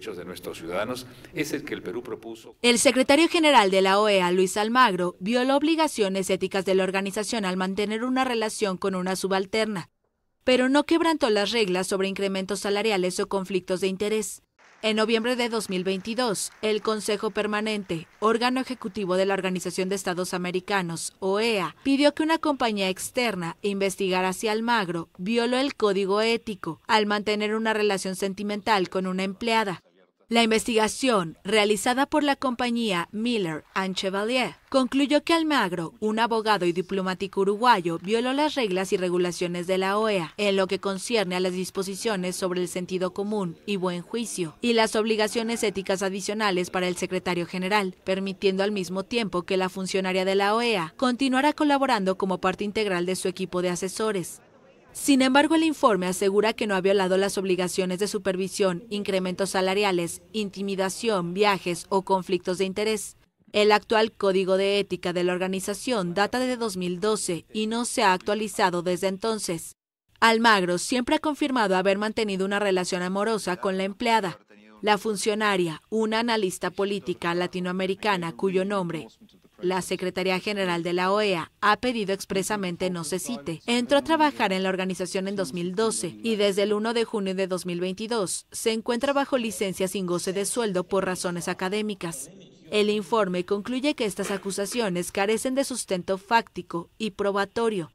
derechos de nuestros ciudadanos es el que el Perú propuso. El secretario general de la OEA, Luis Almagro, violó obligaciones éticas de la organización al mantener una relación con una subalterna, pero no quebrantó las reglas sobre incrementos salariales o conflictos de interés. En noviembre de 2022, el Consejo Permanente, órgano ejecutivo de la Organización de Estados Americanos, OEA, pidió que una compañía externa investigara si Almagro violó el código ético al mantener una relación sentimental con una empleada. La investigación, realizada por la compañía Miller & Chevalier, concluyó que Almagro, un abogado y diplomático uruguayo, violó las reglas y regulaciones de la OEA en lo que concierne a las disposiciones sobre el sentido común y buen juicio y las obligaciones éticas adicionales para el secretario general, permitiendo al mismo tiempo que la funcionaria de la OEA continuara colaborando como parte integral de su equipo de asesores. Sin embargo, el informe asegura que no ha violado las obligaciones de supervisión, incrementos salariales, intimidación, viajes o conflictos de interés. El actual Código de Ética de la organización data de 2012 y no se ha actualizado desde entonces. Almagro siempre ha confirmado haber mantenido una relación amorosa con la empleada. La funcionaria, una analista política latinoamericana cuyo nombre la Secretaría General de la OEA ha pedido expresamente no se cite, entró a trabajar en la organización en 2012 y desde el 1 de junio de 2022 se encuentra bajo licencia sin goce de sueldo por razones académicas. El informe concluye que estas acusaciones carecen de sustento fáctico y probatorio,